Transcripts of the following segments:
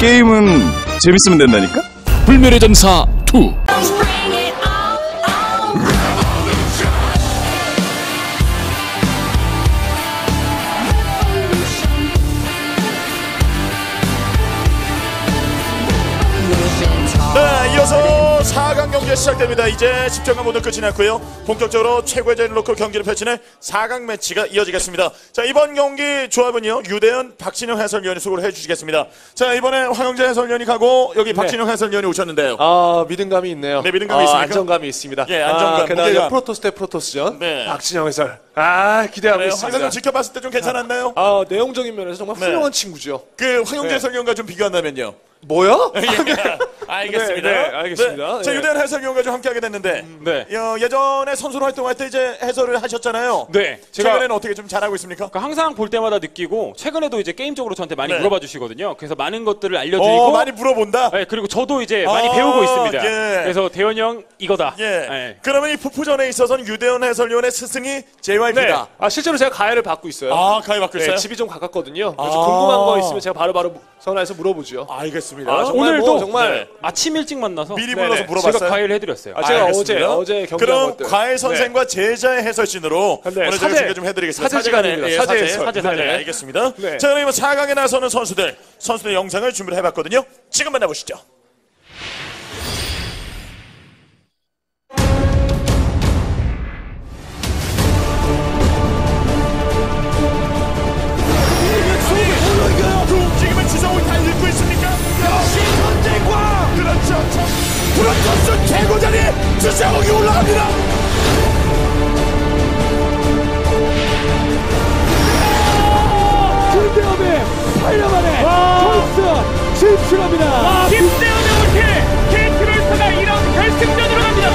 게임은 재밌으면 된다니까? 불멸의 전사 2. 네, 이어서 4강 경기가 시작됩니다. 이제 10점간 모두 끝이 났고요. 본격적으로 최고의 자리를 놓고 경기를 펼치는 4강 매치가 이어지겠습니다. 자, 이번 경기 조합은요, 유대현, 박진영 해설위원이 수고를 해주시겠습니다. 자, 이번에 황영재 해설위원이 가고 여기 박진영 해설위원이 오셨는데요. 아, 믿음감이 있네요. 네, 믿음감이 있습니다. 안정감이 있습니다. 예, 안정감. 그날 프로토스 대 프로토스전. 네. 박진영 해설. 아, 기대하고 있습니다. 황영재 지켜봤을 때 좀 괜찮았나요? 아, 내용적인 면에서 정말 훌륭한 친구죠. 그 황영재 해설위원과 좀 비교한다면요. 뭐야? 알겠습니다. 네, 알겠습니다. 네. 자, 유대현 해설위원과 좀 함께하게 됐는데, 예전에 선수로 활동할 때 이제 해설을 하셨잖아요. 네. 최근에는 어떻게 좀 잘하고 있습니까? 그러니까 항상 볼 때마다 느끼고, 최근에도 이제 게임적으로 저한테 많이 물어봐 주시거든요. 그래서 많은 것들을 알려드리고, 많이 물어본다? 네, 그리고 저도 이제 많이 배우고 있습니다. 예. 그래서 대현 형, 이거다. 예. 네. 그러면 이 풋풋전에 있어서는 유대현 해설위원의 스승이 JYP다. 네. 아, 실제로 제가 가해를 받고 있어요. 아, 가해 받고 있어요? 네, 집이 좀 가깝거든요. 그래서 궁금한 거 있으면 제가 바로바로 전화해서 물어보죠. 알겠습니다. 아, 오늘도 정말 아침 일찍 만나서 미리 불러서 물어봤어요. 제가 과외를 해드렸어요. 아, 제가 어제 경기한 것들. 그럼 과외 선생과 제자의 해설진으로 오늘 제가 소개 좀 해드리겠습니다. 사제 시간에. 네, 알겠습니다. 네. 자, 그럼 4강에 나서는 선수들 영상을 준비를 해봤거든요. 지금 만나보시죠. 프로토스 최고자리에 주성욱이 올라갑니다. 김대엽의 8년 만에 토스 진출합니다. 김대엽의 올킬 KT롤스가 1라운드 결승전으로 갑니다.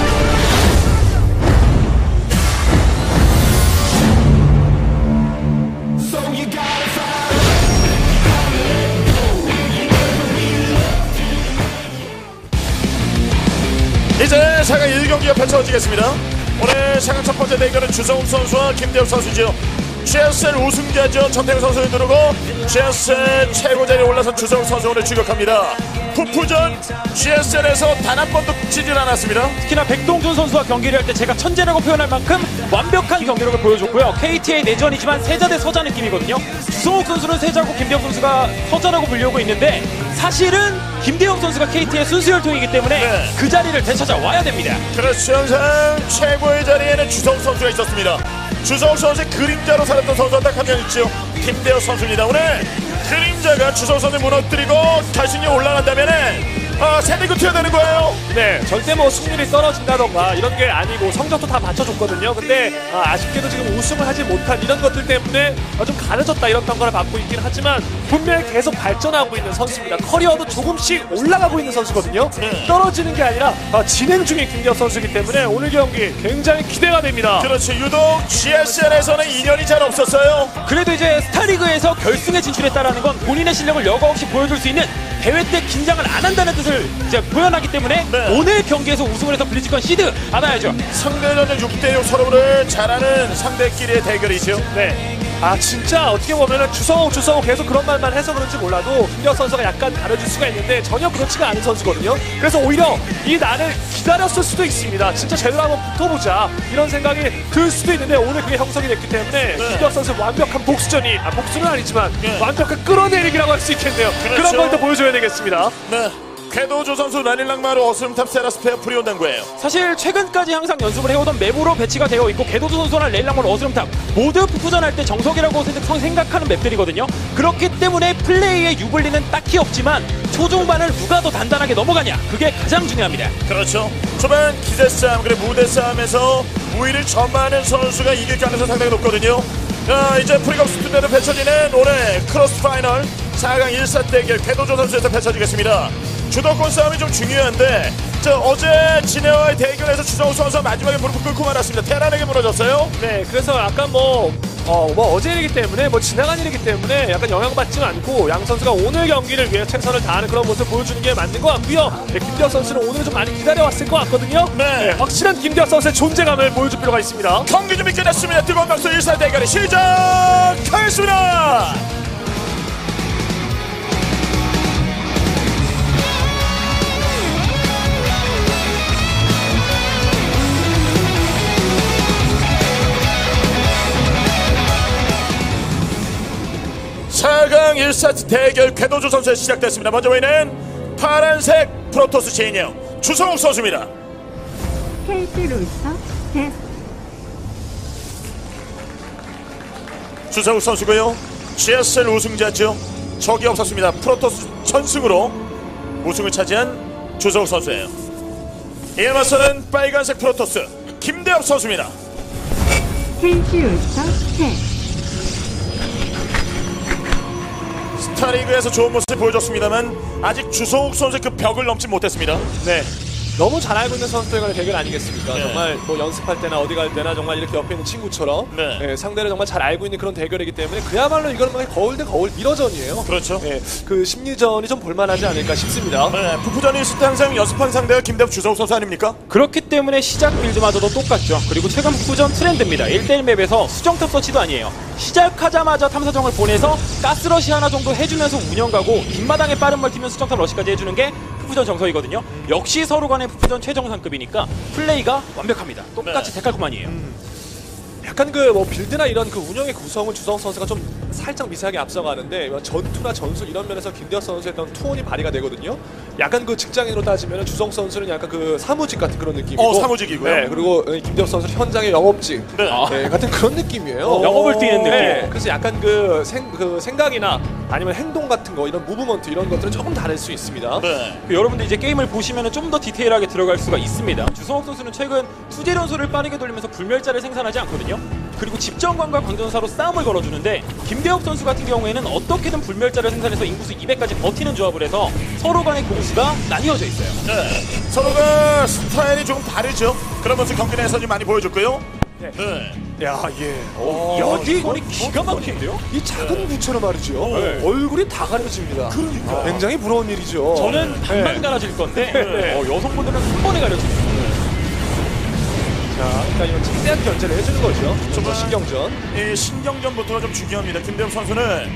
이제 4강 1경기가 펼쳐지겠습니다. 오늘 4강 첫 번째 대결은 주성욱 선수와 김대엽 선수죠. GSL 우승자죠. 정태우 선수를 누르고 GSL 최고자리에 올라선 주성욱 선수 오늘 추격합니다. 풋풋전 GSL에서 단 한 번도 지질 않았습니다. 특히나 백동준 선수와 경기를 할 때 제가 천재라고 표현할 만큼 완벽한 경기력을 보여줬고요. KTA 내전이지만 세자 대 서자 느낌이거든요. 주성욱 선수는 세자고 김대엽 선수가 서자라고 불리우고 있는데, 사실은 김대엽 선수가 KT의 순수 혈통이기 때문에 그 자리를 되찾아와야 됩니다. 그렇죠. 항상 최고의 자리에는 주성욱 선수가 있었습니다. 주성욱 선수의 그림자로 살았던 선수가 딱 한 명 있죠. 김대엽 선수입니다. 오늘 그림자가 주성욱 선수를 무너뜨리고 자신이 올라간다면 새내기 튀어야 되는 거예요. 네, 절대 뭐 승률이 떨어진다던가 이런 게 아니고 성적도 다 받쳐줬거든요. 근데 아쉽게도 지금 우승을 하지 못한 이런 것들 때문에 좀 가려졌다 이런 평가를 받고 있긴 하지만, 분명히 계속 발전하고 있는 선수입니다. 커리어도 조금씩 올라가고 있는 선수거든요. 떨어지는 게 아니라 진행 중인 김대엽 선수이기 때문에 오늘 경기 굉장히 기대가 됩니다. 그렇죠. 유독 GSL에서는 인연이 잘 없었어요. 그래도 이제 스타리그에서 결승에 진출했다는 건 본인의 실력을 여과 없이 보여줄 수 있는, 대회 때 긴장을 안 한다는 뜻을 이제 표현하기 때문에 오늘 경기에서 우승을 해서 블리즈컨 시드 받아야죠. 상대전은 6대6 서로를 잘하는 상대끼리의 대결이죠. 네. 아, 진짜 어떻게 보면은 주성욱 계속 그런 말만 해서 그런지 몰라도 김대엽 선수가 약간 가려질 수가 있는데 전혀 그렇지가 않은 선수거든요. 그래서 오히려 이 날을 기다렸을 수도 있습니다. 진짜 제대로 한번 붙어보자 이런 생각이 들 수도 있는데, 오늘 그게 형성이 됐기 때문에 김대엽 선수의 완벽한 복수전이, 복수는 아니지만 완벽한 끌어내리기라고 할 수 있겠네요. 그런 걸 더 보여줘야 되겠습니다. 네. 궤도조 선수, 라일랑마루, 어스름탑, 세라스페어, 프리온당구예요. 사실 최근까지 항상 연습을 해오던 맵으로 배치가 되어 있고, 궤도조 선수나 라일랑마루, 어스름탑 모두 풋풋전할 때 정석이라고 생각하는 맵들이거든요. 그렇기 때문에 플레이의 유불리는 딱히 없지만 초중반을 누가 더 단단하게 넘어가냐, 그게 가장 중요합니다. 그렇죠. 초반 기세싸움, 그리고 무대싸움에서 우위를 점하는 선수가 이길 가능성이 상당히 높거든요. 자, 이제 프리컵스투대로 펼쳐지는 올해 크로스파이널 4강 1사 대결, 궤도조 선수에서 펼쳐지겠습니다. 주도권 싸움이 좀 중요한데, 어제 진해와의 대결에서 주성욱 선수가 마지막에 무릎을 꿇고 말았습니다. 테란에게 무너졌어요. 네, 그래서 약간 어제 일이기 때문에, 지나간 일이기 때문에 약간 영향받지 않고, 양 선수가 오늘 경기를 위해 최선을 다하는 그런 모습을 보여주는 게 맞는 것 같고요. 김대엽 선수는 오늘 좀 많이 기다려왔을 것 같거든요. 네, 확실한 김대엽 선수의 존재감을 보여줄 필요가 있습니다. 경기 준비 끝났습니다. 뜨거운 박수 1사 대결이 시작하겠습니다. 1세트 대결 궤도조 선수에 시작됐습니다. 먼저 보이는 파란색 프로토스 진영 주성욱 선수입니다. KT 로이터 주성욱 선수고요. GSL 우승자죠. 적이 없었습니다. 프로토스 전승으로 우승을 차지한 주성욱 선수예요. 이에 맞서는 빨간색 프로토스 김대엽 선수입니다. KT 로이터 스타리그에서 좋은 모습을 보여줬습니다만 아직 주성욱 선수의 그 벽을 넘지 못했습니다. 네, 너무 잘 알고 있는 선수들 간의 대결 아니겠습니까? 네. 정말 뭐 연습할 때나 어디 갈 때나 정말 이렇게 옆에 있는 친구처럼 네. 예, 상대를 정말 잘 알고 있는 그런 대결이기 때문에 그야말로 이건 거울 대 거울 미러전이에요. 그렇죠. 예, 그 심리전이 좀 볼만하지 않을까 싶습니다. 네, 부부전이 있을 때 항상 연습한 상대가 김대엽 주성욱 선수 아닙니까? 그렇기 때문에 시작 빌드마저도 똑같죠. 그리고 최근 부부전 트렌드입니다. 1대1 맵에서 수정탑 서치도 아니에요. 시작하자마자 탐사정을 보내서 가스러시 하나 정도 해주면서 운영가고 뒷마당에 빠른 멀티면 수정탑 러시까지 해주는 게 풋풋전 정석이거든요. 역시 서로 간의 풋풋전 최정상급이니까 플레이가 완벽합니다. 똑같이 네. 데칼코만이에요. 약간 그 뭐 빌드나 이런 그 운영의 구성을 주성욱 선수가 좀 살짝 미세하게 앞서가는데 전투나 전술 이런 면에서 김대엽 선수의 어떤 투혼이 발휘가 되거든요. 약간 그 직장인으로 따지면 주성욱 선수는 약간 그 사무직 같은 그런 느낌이고 사무직이고요. 네, 그리고 김대엽 선수는 현장의 영업직 네. 네, 같은 그런 느낌이에요. 영업을 뛰는 느낌. 네, 그래서 약간 그 생각이나 아니면 행동 같은 거 이런 무브먼트 이런 것들은 조금 다를 수 있습니다. 네. 여러분들 이제 게임을 보시면 좀 더 디테일하게 들어갈 수가 있습니다. 주성욱 선수는 최근 투제련소를 빠르게 돌리면서 불멸자를 생산하지 않거든요. 그리고 집정관과 광전사로 싸움을 걸어주는데 김대엽 선수 같은 경우에는 어떻게든 불멸자를 생산해서 인구수 200까지 버티는 조합을 해서 서로 간의 공수가 나뉘어져 있어요. 네, 서로가 스타일이 조금 다르죠. 그런 모습 경기 내에서 좀 많이 보여줬고요. 네. 네. 야, 예. 여기 머리 기가 막히는데요? 이 작은 부처로 말이죠. 네. 얼굴이 다 가려집니다. 그러니까. 굉장히 부러운 일이죠. 저는 반만 네. 가려질 건데 네. 여성분들은 한 번에 가려집니다. 자, 그러니까 이건 최대한 견제를 해주는 거죠. 좀 신경전. 이 신경전부터가 좀 중요합니다. 김대엽 선수는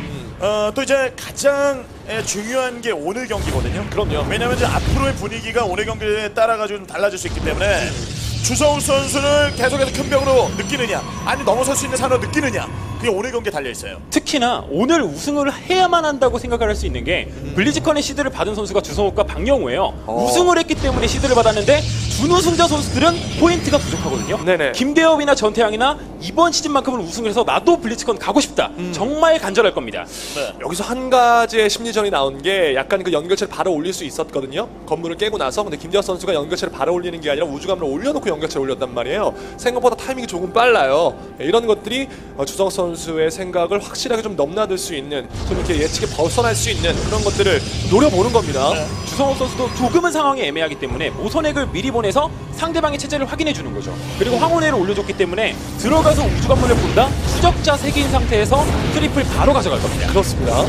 또 이제 가장 중요한 게 오늘 경기거든요. 그럼요. 왜냐하면 이제 앞으로의 분위기가 오늘 경기에 따라가지고 좀 달라질 수 있기 때문에 주성욱 선수를 계속해서 큰 벽으로 느끼느냐, 아니면 넘어설 수 있는 산으로 느끼느냐, 그게 오늘 경기에 달려 있어요. 특히나 오늘 우승을 해야만 한다고 생각할 수 있는 게 블리즈컨의 시드를 받은 선수가 주성욱과 박영호예요. 우승을 했기 때문에 시드를 받았는데 준우승자 선수들은 포인트가 부족하거든요. 네네. 김대엽이나 전태양이나 이번 시즌만큼은 우승을 해서 나도 블리즈컨 가고 싶다. 정말 간절할 겁니다. 네. 여기서 한 가지의 심리전이 나온 게 약간 그 연결체를 바로 올릴 수 있었거든요. 건물을 깨고 나서. 근데 김대엽 선수가 연결체를 바로 올리는 게 아니라 우주감을 올려놓고 연결체를 올렸단 말이에요. 생각보다 타이밍이 조금 빨라요. 이런 것들이 주성욱 선수의 생각을 확실하게 좀 넘나들 수 있는, 좀 이렇게 예측에 벗어날 수 있는 그런 것들을 노려보는 겁니다. 네. 주성욱 선수도 조금은 상황이 애매하기 때문에 모선액을 미리 보내 해서 상대방의 체제를 확인해 주는 거죠. 그리고 황혼회를 올려줬기 때문에 들어가서 우주관문을 본다? 추적자 3개인 상태에서 트리플 바로 가져갈 겁니다. 그렇습니다.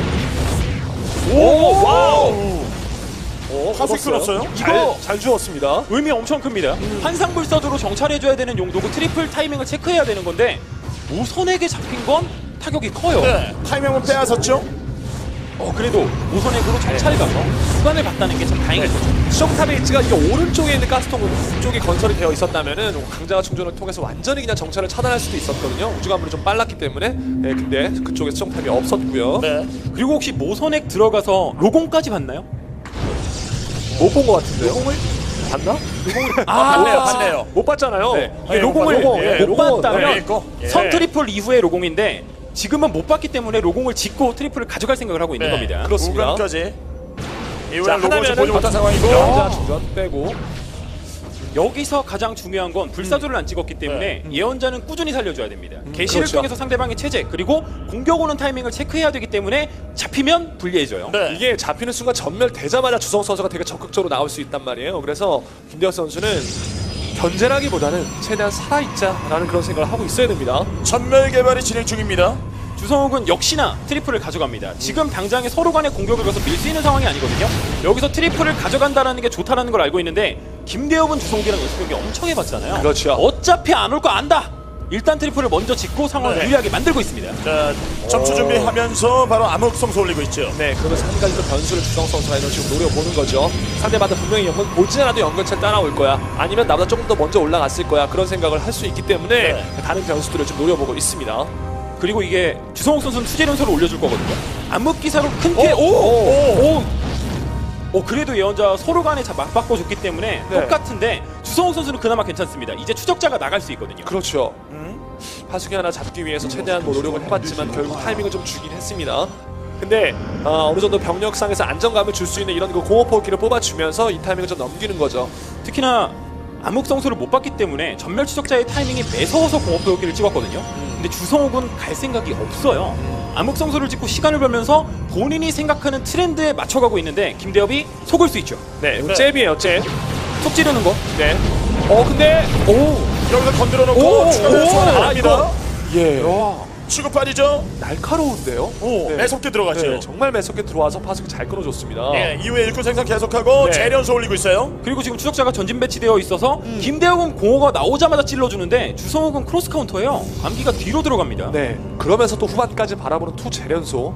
오! 와우! 화수 끊었어요? 이거 잘 주웠습니다. 의미 엄청 큽니다. 환상불사조로 정찰해줘야 되는 용도고 트리플 타이밍을 체크해야 되는 건데 모선에게 잡힌 건 타격이 커요. 네, 타이밍은 빼앗았죠? 그래도 우선액으로 정찰 가서 수간을 봤다는 게 참 다행일 거죠. 수정탑의 위치가 이게 오른쪽에 있는 가스통 쪽이 건설이 되어 있었다면은 강자와 충전을 통해서 완전히 그냥 정찰을 차단할 수도 있었거든요. 우주관문이 좀 빨랐기 때문에. 네, 근데 그쪽에 수정탑이 없었고요. 네. 그리고 혹시 모선액 들어가서 로공까지 봤나요? 못 본 것 같은데요. 로공을 봤나? 봤네요. 못 봤잖아요. 네. 이게 로공을 못 봤다면 선 트리플 이후의 로공인데. 지금은 못 봤기 때문에 로공을 짓고 트리플을 가져갈 생각을 하고 있는 네, 겁니다. 그렇습니다. 우간까지. 자, 하나면은 보지 못한 상황이고 혼자 중전 빼고. 여기서 가장 중요한 건 불사조를 안 찍었기 때문에 네. 예언자는 꾸준히 살려줘야 됩니다. 개시를 그렇죠. 통해서 상대방의 체제 그리고 공격 오는 타이밍을 체크해야 되기 때문에 잡히면 불리해져요. 네. 이게 잡히는 순간 전멸되자마자 주성욱 선수가 되게 적극적으로 나올 수 있단 말이에요. 그래서 김대엽 선수는 견제라기보다는 최대한 살아있자라는 그런 생각을 하고 있어야 됩니다. 전멸 개발이 진행 중입니다. 주성욱은 역시나 트리플을 가져갑니다. 지금 당장에 서로 간의 공격을 가서 밀 수 있는 상황이 아니거든요. 여기서 트리플을 가져간다는 게 좋다는 걸 알고 있는데 김대엽은 주성욱이랑 연습 경기 엄청 해봤잖아요. 그렇죠. 어차피 안 올 거 안다. 일단 트리플을 먼저 짓고 상황을 네. 유리하게 만들고 있습니다. 자, 점수 준비하면서 바로 암흑성소 올리고 있죠. 네, 그러면서 한 가지 더 변수를 주성욱 선수가 이런 식으로 노려보는 거죠. 상대마다 분명히 보지 않아도 연결체를 따라올 거야. 아니면 나보다 조금 더 먼저 올라갔을 거야. 그런 생각을 할 수 있기 때문에 네. 다른 변수들을 좀 노려보고 있습니다. 그리고 이게 주성욱 선수는 투제론서를 올려줄 거거든요. 암흑기사로 큰 피해. 오, 그래도 예언자 서로 간에 맞바꿔줬기 때문에 네. 똑같은데 주성욱 선수는 그나마 괜찮습니다. 이제 추적자가 나갈 수 있거든요. 그렇죠. 파수기 하나 잡기 위해서 최대한 뭐 노력을 해봤지만 결국 타이밍을 좀 주긴 했습니다. 근데 어느 정도 병력상에서 안정감을 줄 수 있는 이런 그 공업포기를 뽑아주면서 이 타이밍을 좀 넘기는 거죠. 특히나 암흑성소를 못 봤기 때문에 전멸 추적자의 타이밍이 매서워서 공업포기를 찍었거든요. 근데 주성욱은 갈 생각이 없어요. 암흑성소를 찍고 시간을 벌면서 본인이 생각하는 트렌드에 맞춰가고 있는데 김대엽이 속을 수 있죠. 네, 잽이에요, 잽. 속 찌르는 거. 네. 근데 여기서 건드려 놓고 추격을 선언합니다. 예. 취급발이죠. 날카로운데요. 네. 매섭게 들어가죠. 네, 정말 매섭게 들어와서 파수기 잘 끊어줬습니다. 네, 이후에 일꾼 생산 계속하고 네. 재련소 올리고 있어요. 그리고 지금 추적자가 전진 배치되어 있어서 김대혁은 공허가 나오자마자 찔러주는데 주성욱은 크로스 카운터예요. 암기가 뒤로 들어갑니다. 네, 그러면서 또 후반까지 바라보는 투 재련소.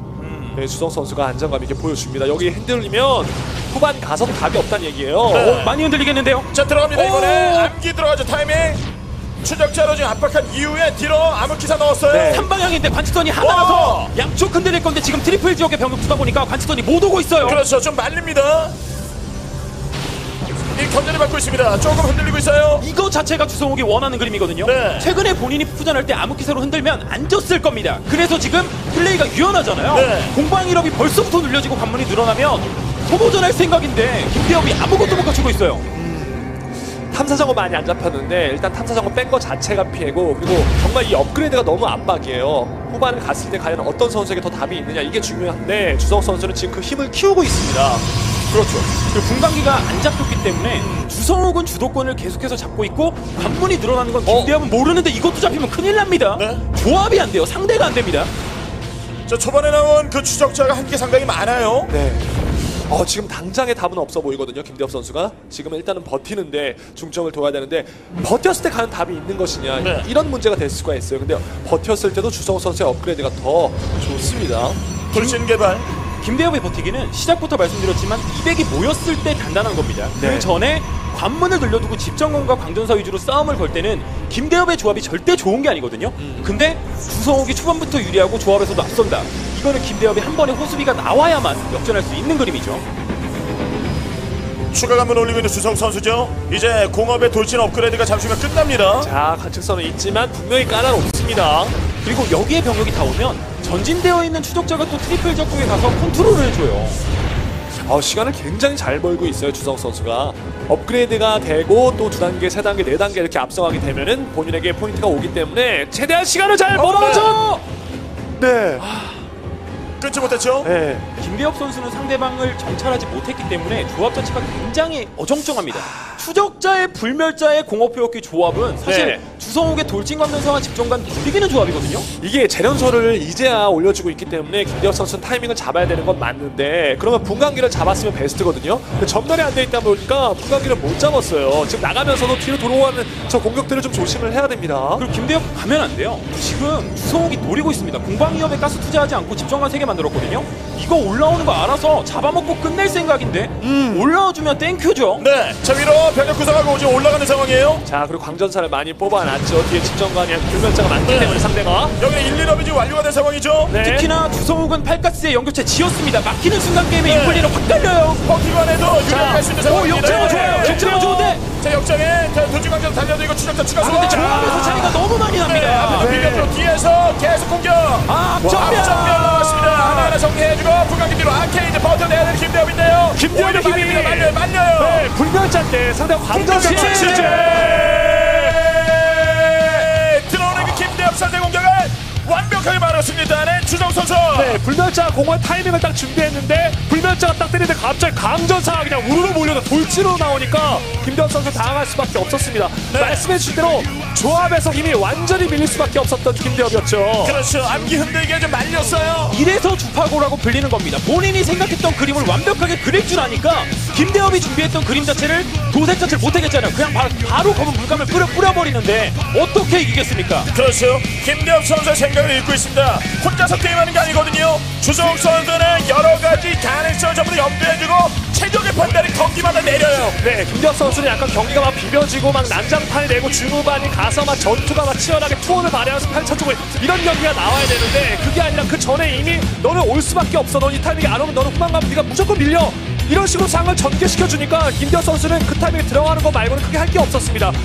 네, 주성 선수가 안정감 있게 보여줍니다. 여기 흔들리면 후반 가서 답이 없다는 얘기예요. 네. 많이 흔들리겠는데요. 자, 들어갑니다. 이번에 암기 들어가죠. 타이밍. 추적자로 지금 압박한 이후에 뒤로 암흑기사 넣었어요. 네. 3방향인데 관측선이 하나라서 양쪽 흔들릴 건데 지금 트리플 지역에 병력 두다 보니까 관측선이 못 오고 있어요. 그렇죠. 좀 말립니다. 이 견제를 받고 있습니다. 조금 흔들리고 있어요. 이거 자체가 주성욱이 원하는 그림이거든요. 네. 최근에 본인이 푸전할 때 암흑기사로 흔들면 안 졌을 겁니다. 그래서 지금 플레이가 유연하잖아요. 네. 공방 1업이 벌써부터 눌려지고 관문이 늘어나면 소모전할 생각인데 김대엽이 아무것도 못 갖추고 있어요. 탐사정은 많이 안 잡혔는데 일단 탐사정은 뺀 거 자체가 피해고, 그리고 정말 이 업그레이드가 너무 압박이에요. 후반을 갔을 때 과연 어떤 선수에게 더 답이 있느냐, 이게 중요한데 주성욱 선수는 지금 그 힘을 키우고 있습니다. 그렇죠. 그리고 분광기가 안 잡혔기 때문에 주성욱은 주도권을 계속해서 잡고 있고 관문이 늘어나는 건 김대엽은 모르는데 이것도 잡히면 큰일 납니다. 네? 조합이 안 돼요. 상대가 안 됩니다. 자, 초반에 나온 그 추적자가 한 게 상당히 많아요. 네. 지금 당장의 답은 없어 보이거든요. 김대엽 선수가 지금은 일단은 버티는데 중점을 둬야 되는데 버텼을 때 과연 답이 있는 것이냐, 네. 이런 문제가 될 수가 있어요. 근데 버텼을 때도 주성욱 선수의 업그레이드가 더 좋습니다. 돌진 개발. 김대엽의 버티기는 시작부터 말씀드렸지만 200이 모였을 때 단단한 겁니다. 네. 그 전에 관문을 늘려두고 집정검과 광전사 위주로 싸움을 걸 때는 김대엽의 조합이 절대 좋은 게 아니거든요. 근데 주성욱이 초반부터 유리하고 조합에서도 앞선다. 이거는 김대엽이 한 번의 호수비가 나와야만 역전할 수 있는 그림이죠. 추가 관문 올리고 있는 주성욱 선수죠. 이제 공업의 돌진 업그레이드가 잠시 후면 끝납니다. 자, 관측선은 있지만 분명히 까다롭습니다. 그리고 여기에 병력이 다 오면 전진되어 있는 추적자가 또 트리플 적국에 가서 컨트롤을 해줘요. 시간을 굉장히 잘 벌고 있어요. 주성욱 선수가 업그레이드가 되고 또 2단계, 3단계, 4단계 이렇게 앞서가게 되면은 본인에게 포인트가 오기 때문에 최대한 시간을 잘 벌어줘. 네. 끊지 못했죠? 네. 김대엽 선수는 상대방을 정찰하지 못했기 때문에 조합 자체가 굉장히 어정쩡합니다. 추적자의 불멸자의 공업회역기 조합은 사실 네. 주성욱의 돌진관면사와 집정관 비비기는 조합이거든요. 이게 재련소를 이제야 올려주고 있기 때문에 김대엽 선수는 타이밍을 잡아야 되는 건 맞는데 그러면 분광기를 잡았으면 베스트거든요. 근데 점멸이 안 돼 있다 보니까 분광기를 못 잡았어요. 지금 나가면서도 뒤로 돌아오는 저 공격들을 좀 조심을 해야 됩니다. 그리고 김대엽 가면 안 돼요. 지금 주성욱이 노리고 있습니다. 공방위협에 가스 투자하지 않고 집정관 3개 만들었거든요. 이거 올라오는 거 알아서 잡아먹고 끝낼 생각인데 올라와주면 땡큐죠. 네, 자 위로 병력 구성하고 지금 올라가는 상황이에요. 자, 그리고 광전사를 많이 뽑아놨죠. 뒤에 집정관이 불멸자가 많기 때문에 상대가 여기는 1, 2럽이 지금 완료가 된 상황이죠. 네. 특히나 주성욱은 8가스의 연결체 지었습니다. 막히는 순간 게임에 네. 인플리로 확 달려요. 버티기만 해도 유리하게 갈 수 있는 상황입니다. 역장은 좋아요. 네. 역장은 좋은데 자, 역장에 도지광전 달려도 이거 추적자 추가서 근데 조합에서 차이가 너무 많이 납니다. 앞에서 비벼들어 뒤에서 계속 공격. 앞정면 나왔습니다. 하나하나 정리해주고 분광기 뒤로 아케이드 버텨내야 되는 김대엽인데요. 김대엽의 힘이 말려요. 네, 불멸자인데 상대 광전사 출제 들어오는 그 김대엽 상대 공격은 완벽하게 막았습니다. 네, 주성욱 선수. 네, 불멸자 공원 타이밍을 딱 준비했는데 불멸자가 딱 때리는데 갑자기 광전사가 그냥 우르르 몰려서 돌진으로 나오니까 김대엽 선수 당황할 수밖에 없었습니다. 네. 말씀해 주신 대로 조합에서 힘이 완전히 밀릴 수밖에 없었던 김대엽이었죠. 그렇죠. 암기 흔들기가 좀 말렸어요. 이래서 주파고라고 불리는 겁니다. 본인이 생각했던 그림을 완벽하게 그릴 줄 아니까 김대엽이 준비했던 그림 자체를 도색 자체를 못하겠잖아요. 그냥 바로 검은 물감을 뿌려버리는데 어떻게 이기겠습니까? 그렇죠. 김대엽 선수의 생각을 읽고 있습니다. 혼자서 게임하는 게 아니거든요. 주성욱 선수는 여러 가지 가능성을 전부 염두에 두고 최적의 판단을 경기마다 내려요. 네, 김대엽 선수는 약간 경기가 막 비벼지고 막 난장판이 되고 중후반이 가서 막 전투가 막 치열하게 투혼을 발휘하면서 펼쳐주고 이런 경기가 나와야 되는데 그게 아니라 그 전에 이미 너는 올 수밖에 없어. 넌 이 타이밍이 안 오면 너는 후반 가면 네가 무조건 밀려. 이런 식으로 상을 전개시켜주니까 김대엽 선수는 그 타이밍에 들어가는 거 말고는 크게 할 게 없었습니다.